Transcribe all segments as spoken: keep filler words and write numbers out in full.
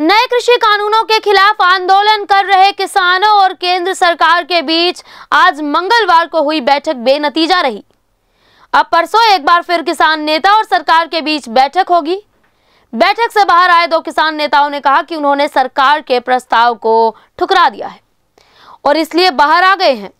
नए कृषि कानूनों के खिलाफ आंदोलन कर रहे किसानों और केंद्र सरकार के बीच आज मंगलवार को हुई बैठक बेनतीजा रही। अब परसों एक बार फिर किसान नेता और सरकार के बीच बैठक होगी। बैठक से बाहर आए दो किसान नेताओं ने कहा कि उन्होंने सरकार के प्रस्ताव को ठुकरा दिया है और इसलिए बाहर आ गए हैं।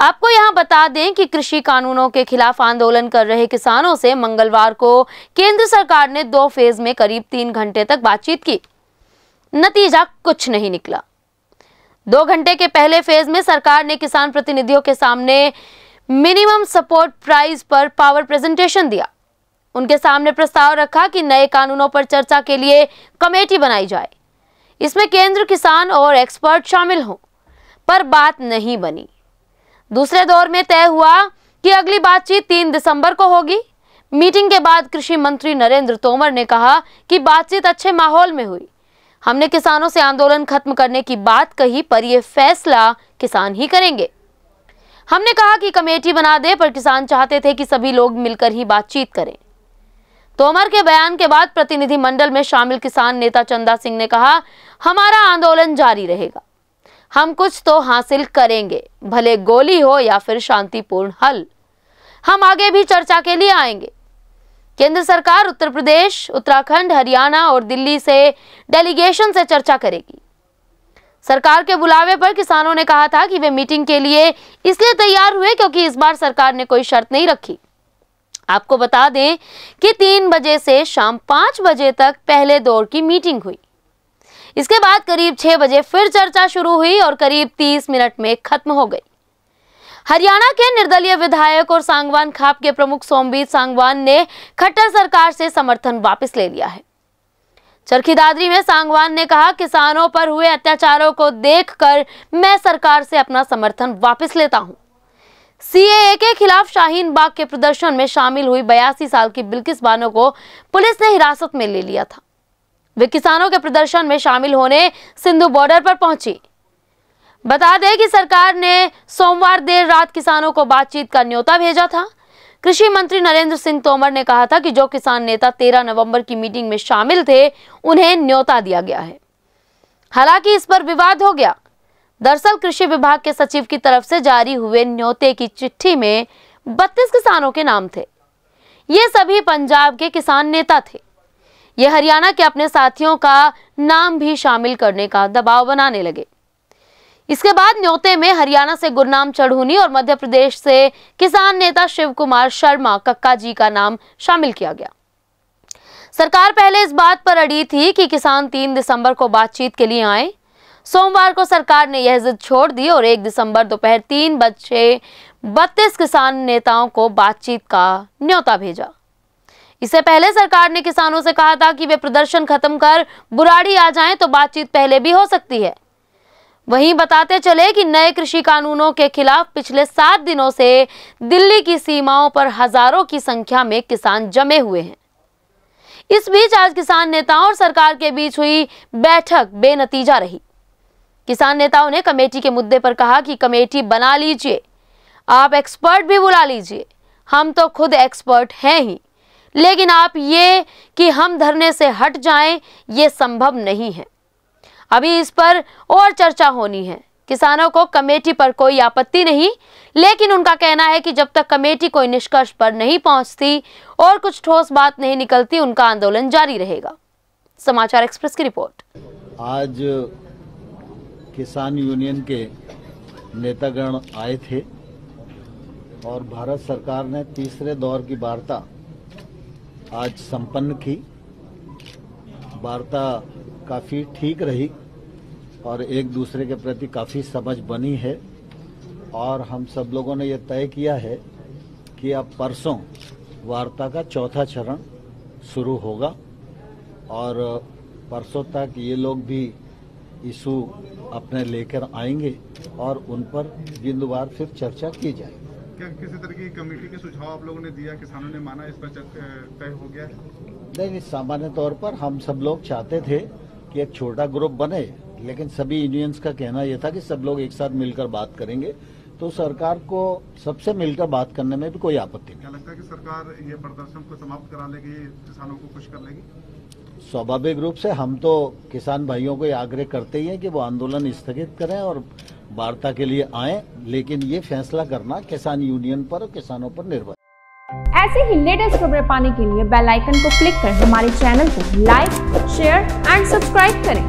आपको यहां बता दें कि कृषि कानूनों के खिलाफ आंदोलन कर रहे किसानों से मंगलवार को केंद्र सरकार ने दो फेज में करीब तीन घंटे तक बातचीत की। नतीजा कुछ नहीं निकला। दो घंटे के पहले फेज में सरकार ने किसान प्रतिनिधियों के सामने मिनिमम सपोर्ट प्राइस पर पावर प्रेजेंटेशन दिया। उनके सामने प्रस्ताव रखा कि नए कानूनों पर चर्चा के लिए कमेटी बनाई जाए, इसमें केंद्र, किसान और एक्सपर्ट शामिल हों, पर बात नहीं बनी। दूसरे दौर में तय हुआ कि अगली बातचीत तीन दिसंबर को होगी। मीटिंग के बाद कृषि मंत्री नरेंद्र तोमर ने कहा कि बातचीत अच्छे माहौल में हुई। हमने किसानों से आंदोलन खत्म करने की बात कही, पर यह फैसला किसान ही करेंगे। हमने कहा कि कमेटी बना दे, पर किसान चाहते थे कि सभी लोग मिलकर ही बातचीत करें। तोमर के बयान के बाद प्रतिनिधि मंडल में शामिल किसान नेता चंदा सिंह ने कहा, हमारा आंदोलन जारी रहेगा, हम कुछ तो हासिल करेंगे, भले गोली हो या फिर शांतिपूर्ण हल। हम आगे भी चर्चा के लिए आएंगे। केंद्र सरकार उत्तर प्रदेश, उत्तराखंड, हरियाणा और दिल्ली से डेलीगेशन से चर्चा करेगी। सरकार के बुलावे पर किसानों ने कहा था कि वे मीटिंग के लिए इसलिए तैयार हुए क्योंकि इस बार सरकार ने कोई शर्त नहीं रखी। आपको बता दें कि तीन बजे से शाम पाँच बजे तक पहले दौर की मीटिंग हुई। इसके बाद करीब छह बजे फिर चर्चा शुरू हुई और करीब तीस मिनट में खत्म हो गई। हरियाणा के निर्दलीय विधायक और सांगवान खाप के प्रमुख सोमबीर सांगवान ने खट्टर सरकार से समर्थन वापस ले लिया है। चरखी दादरी में सांगवान ने कहा, किसानों पर हुए अत्याचारों को देखकर मैं सरकार से अपना समर्थन वापस लेता हूं। सीएए के खिलाफ शाहीन बाग के प्रदर्शन में शामिल हुई बयासी साल की बिल्किस बानो को पुलिस ने हिरासत में ले लिया था। वे किसानों के प्रदर्शन में शामिल होने सिंधु बॉर्डर पर पहुंची। बता दें कि सरकार ने सोमवार देर रात किसानों को बातचीत का न्योता भेजा था। कृषि मंत्री नरेंद्र सिंह तोमर ने कहा था कि जो किसान नेता तेरह नवंबर की मीटिंग में शामिल थे, उन्हें न्योता दिया गया है। हालांकि इस पर विवाद हो गया। दरअसल कृषि विभाग के सचिव की तरफ से जारी हुए न्योते की चिट्ठी में बत्तीस किसानों के नाम थे। ये सभी पंजाब के किसान नेता थे। ये हरियाणा के अपने साथियों का नाम भी शामिल करने का दबाव बनाने लगे। इसके बाद न्योते में हरियाणा से गुरनाम चढ़ूनी और मध्य प्रदेश से किसान नेता शिवकुमार शर्मा कक्का जी का नाम शामिल किया गया। सरकार पहले इस बात पर अड़ी थी कि किसान तीन दिसंबर को बातचीत के लिए आए। सोमवार को सरकार ने यह जिद छोड़ दी और एक दिसंबर दोपहर तीन बजे बत्तीस किसान नेताओं को बातचीत का न्योता भेजा। इससे पहले सरकार ने किसानों से कहा था कि वे प्रदर्शन खत्म कर बुराड़ी आ जाएं तो बातचीत पहले भी हो सकती है। वहीं बताते चले कि नए कृषि कानूनों के खिलाफ पिछले सात दिनों से दिल्ली की सीमाओं पर हजारों की संख्या में किसान जमे हुए हैं। इस बीच आज किसान नेताओं और सरकार के बीच हुई बैठक बेनतीजा रही। किसान नेताओं ने कमेटी के मुद्दे पर कहा कि कमेटी बना लीजिए, आप एक्सपर्ट भी बुला लीजिए, हम तो खुद एक्सपर्ट हैं ही, लेकिन आप ये कि हम धरने से हट जाएं, ये संभव नहीं है। अभी इस पर और चर्चा होनी है। किसानों को कमेटी पर कोई आपत्ति नहीं, लेकिन उनका कहना है कि जब तक कमेटी कोई निष्कर्ष पर नहीं पहुंचती और कुछ ठोस बात नहीं निकलती, उनका आंदोलन जारी रहेगा। समाचार एक्सप्रेस की रिपोर्ट। आज किसान यूनियन के नेतागण आए थे और भारत सरकार ने तीसरे दौर की वार्ता आज संपन्न की। वार्ता काफ़ी ठीक रही और एक दूसरे के प्रति काफ़ी समझ बनी है और हम सब लोगों ने यह तय किया है कि अब परसों वार्ता का चौथा चरण शुरू होगा और परसों तक ये लोग भी इशू अपने लेकर आएंगे और उन पर बिंदुवार फिर चर्चा की जाएगी। क्या किसी तरह की कमेटी के सुझाव आप लोगों ने दिया, किसानों ने माना, इस पर तय हो गया? नहीं, सामान्य तौर पर हम सब लोग चाहते थे कि एक छोटा ग्रुप बने, लेकिन सभी यूनियंस का कहना यह था कि सब लोग एक साथ मिलकर बात करेंगे, तो सरकार को सबसे मिलकर बात करने में भी कोई आपत्ति नहीं। क्या लगता है कि सरकार ये प्रदर्शन को समाप्त करा लेगी, किसानों को खुश कर लेगी? स्वाभाविक रूप से हम तो किसान भाइयों को आग्रह करते ही हैं कि वो आंदोलन स्थगित करें और वार्ता के लिए आएं, लेकिन ये फैसला करना किसान यूनियन पर और किसानों पर निर्भर। ऐसे ही लेटेस्ट खबरें पाने के लिए बेल आइकन को क्लिक कर हमारे चैनल को लाइक, शेयर एंड सब्सक्राइब करें।